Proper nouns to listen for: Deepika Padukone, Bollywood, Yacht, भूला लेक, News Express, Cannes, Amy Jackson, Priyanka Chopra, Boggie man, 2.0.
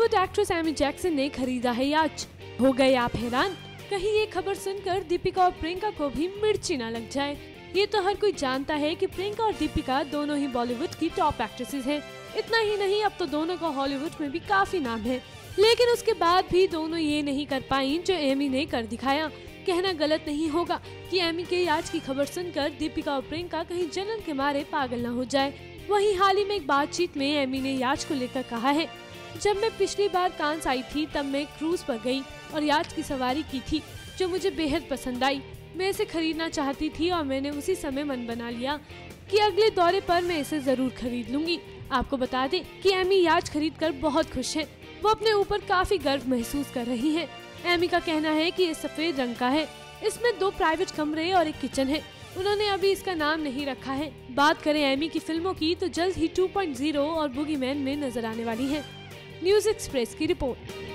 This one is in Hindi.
बॉलीवुड एक्ट्रेस एमी जैक्सन ने खरीदा है याच। हो गए आप हैरान, कहीं ये खबर सुनकर दीपिका और प्रियंका को भी मिर्ची ना लग जाए। ये तो हर कोई जानता है कि प्रियंका और दीपिका दोनों ही बॉलीवुड की टॉप एक्ट्रेसेस हैं। इतना ही नहीं, अब तो दोनों का हॉलीवुड में भी काफी नाम है, लेकिन उसके बाद भी दोनों ये नहीं कर पाई जो एमी ने कर दिखाया। कहना गलत नहीं होगा कि एमी के याच की खबर सुनकर दीपिका और प्रियंका कहीं जलन के मारे पागल न हो जाए। वहीं हाल ही में एक बातचीत में एमी ने याच को लेकर कहा है, जब मैं पिछली बार कांस आई थी तब मैं क्रूज पर गई और याच की सवारी की थी जो मुझे बेहद पसंद आई। मैं इसे खरीदना चाहती थी और मैंने उसी समय मन बना लिया कि अगले दौरे पर मैं इसे जरूर खरीद लूंगी। आपको बता दें कि एमी याच खरीदकर बहुत खुश है, वो अपने ऊपर काफी गर्व महसूस कर रही है। एमी का कहना है कि ये सफेद रंग का है, इसमें 2 प्राइवेट कमरे और एक किचन है। उन्होंने अभी इसका नाम नहीं रखा है। बात करें एमी की फिल्मों की तो जल्द ही 2.0 और बोगी मैन में नजर आने वाली है। न्यूज़ एक्सप्रेस की रिपोर्ट।